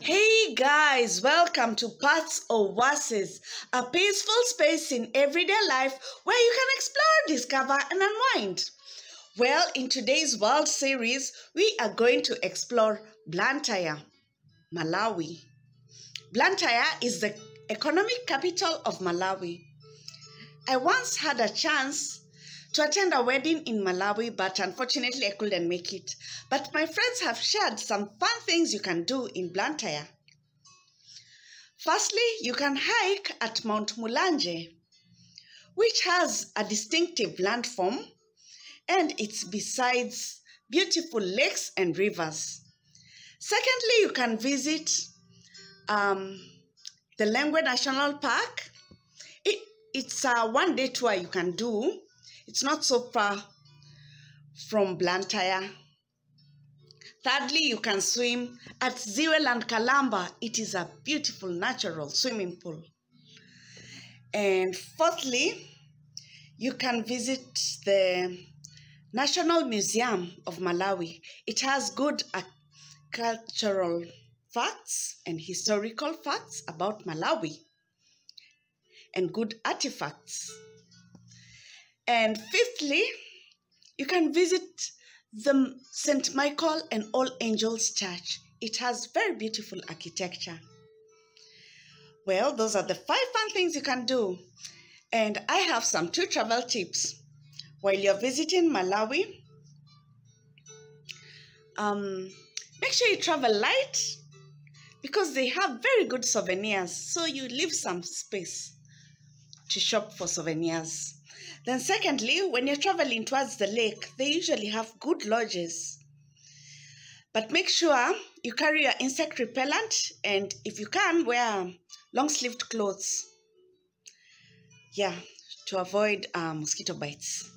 Hey guys, welcome to Pats Oases, a peaceful space in everyday life where you can explore, discover and unwind. Well, in today's world series, we are going to explore Blantyre, Malawi. Blantyre is the economic capital of Malawi. I once had a chance to attend a wedding in Malawi, but unfortunately I couldn't make it. But my friends have shared some fun things you can do in Blantyre. Firstly, you can hike at Mount Mulanje, which has a distinctive landform, and it's besides beautiful lakes and rivers. Secondly, you can visit the Lengwe National Park. It's a one-day tour you can do. It's not so far from Blantyre. Thirdly, you can swim at Ziweland Kalamba. It is a beautiful natural swimming pool. And fourthly, you can visit the National Museum of Malawi. It has good cultural facts and historical facts about Malawi and good artifacts. And fifthly, you can visit the St. Michael and All Angels Church. It has very beautiful architecture. Well, those are the 5 fun things you can do. And I have some 2 travel tips. While you're visiting Malawi, make sure you travel light because they have very good souvenirs. So you leave some space to shop for souvenirs. Then secondly, when you're traveling towards the lake, they usually have good lodges. But make sure you carry your insect repellent and if you can, wear long-sleeved clothes. Yeah, to avoid mosquito bites.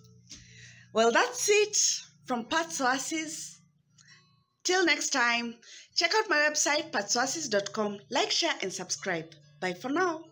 Well, that's it from Pats Oases. Till next time, check out my website, PatsOases.com. Like, share and subscribe. Bye for now.